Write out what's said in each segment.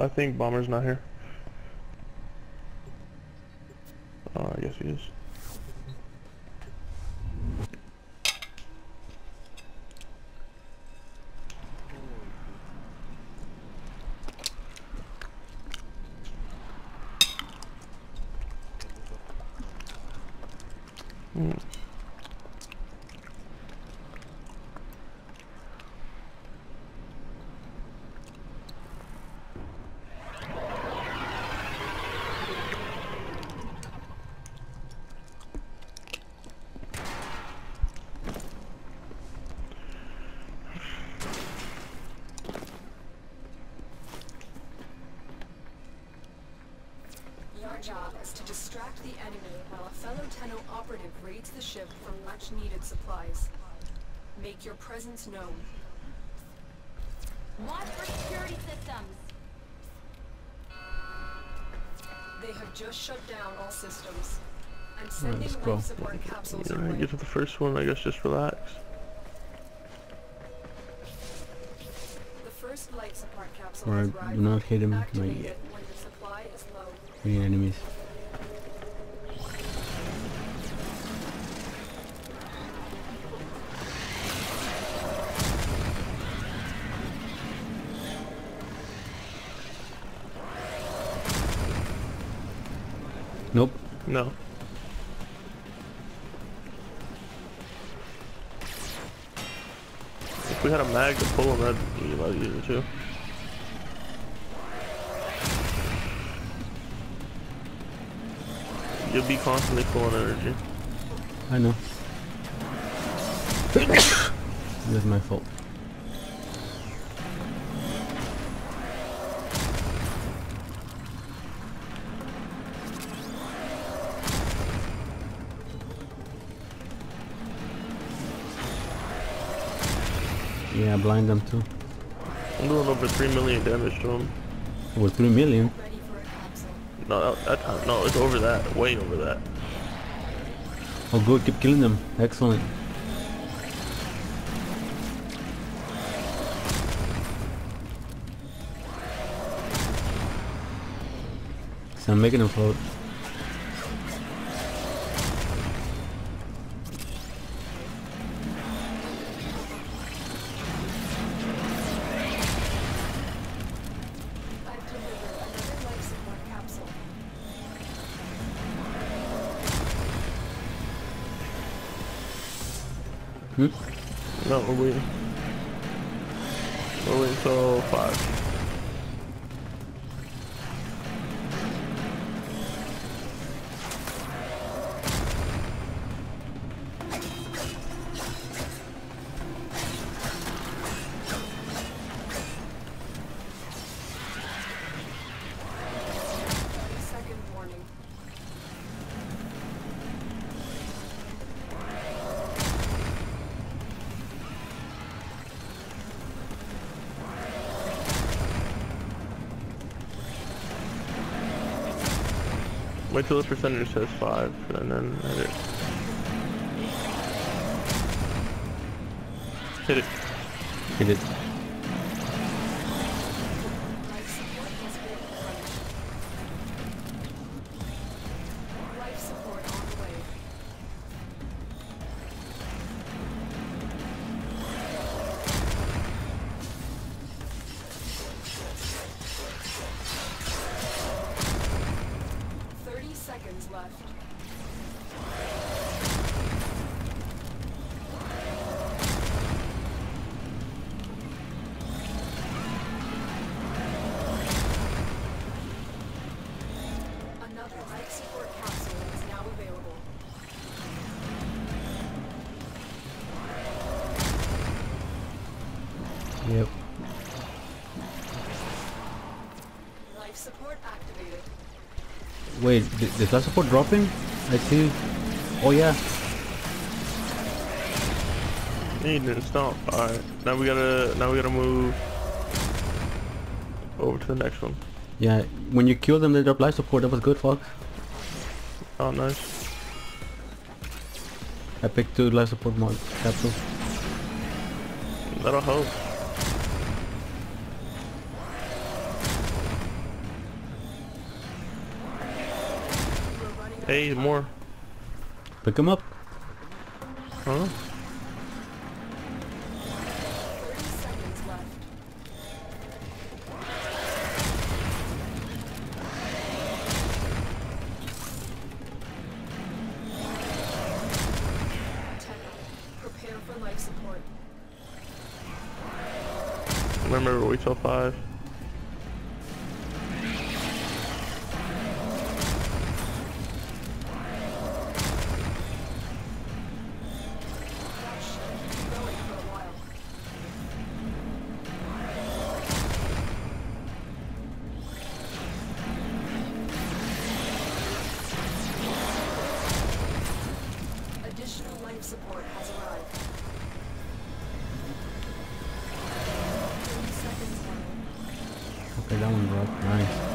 I think Bomber's not here. Oh, I guess he is. Your job is to distract the enemy while a fellow Tenno operative raids the ship for much-needed supplies. Make your presence known. Watch for security systems! They have just shut down all systems. I'm sending life support capsules away. Get to the first one, I guess just relax. The first life support capsule has arrived. Do not hit him when the supply is low. We need enemies. Nope. No. If we had a mag to pull him, that'd be a lot easier too. You'll be constantly pulling energy. I know. It was my fault. Yeah, blind them too. I'm doing over 3 million damage to them. Over 3 million? No, that time, no, it's over that, way over that. Oh good, keep killing them, excellent. So I'm making them float. Hmm? No, we're waiting. We're waiting till 5. Second warning. Wait till the percentage says 5, and then hit it. Hit it. Hit it. Life support on the way. 30 seconds left. Another life support capsule is now available. Yep. Life support activated. Wait, is life support dropping? I see. Oh yeah. He didn't stop. Alright. Now we gotta move over to the next one. Yeah, when you kill them they drop life support, that was good, Fox. Oh nice. I picked 2 life support mod capsules. That'll help. Hey, more. Pick him up. Huh? Remember, wait till 5. Additional life support has arrived. Okay, that one broke. Nice.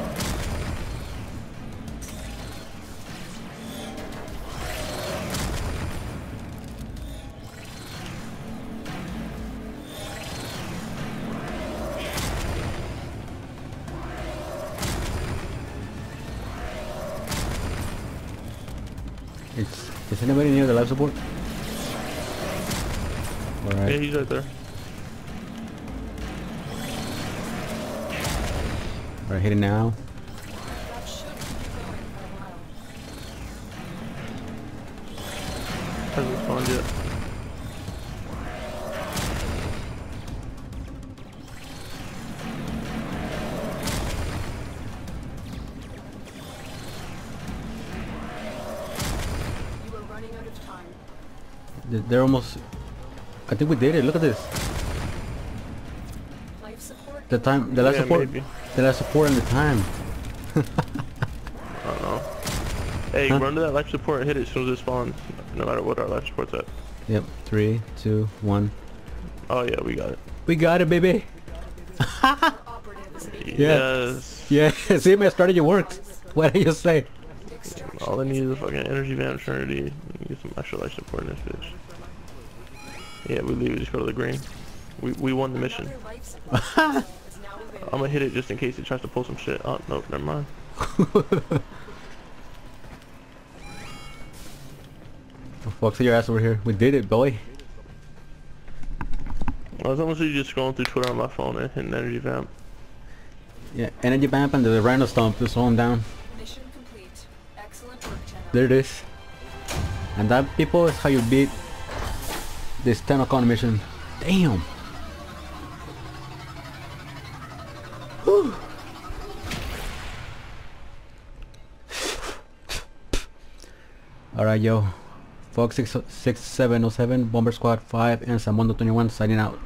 Is anybody near the life support? All right. Yeah, he's right there. Alright, hit it now. Hasn't responded yet. You are running out of time. They're almost... I think we did it, look at this. The time, the last support. Maybe. The last support and the time. I don't know. Hey, huh? Run to that life support and hit it as soon as it spawns. No matter what our life support's at. Yep. 3, 2, 1. Oh yeah, we got it. We got it, baby. Yes. Yeah. See, man, started your works. What do you say? All I need is a fucking energy vamp Trinity. Get some extra life support in this bitch. Yeah, we leave it. Just go to the green. We won the mission. I'm gonna hit it just in case it tries to pull some shit. Oh, nope, never mind. Fox, your ass over here. We did it, boy. I was almost just scrolling through Twitter on my phone and hitting energy vamp. Yeah, energy vamp and the rhino stomp to slow him down. Mission complete. Excellent work, Tenno. There it is. And that, people, is how you beat this Tenno con mission. Damn. Whew. All right, yo. Fox 66707, Bomber Squad 5, and Samondo21 signing out.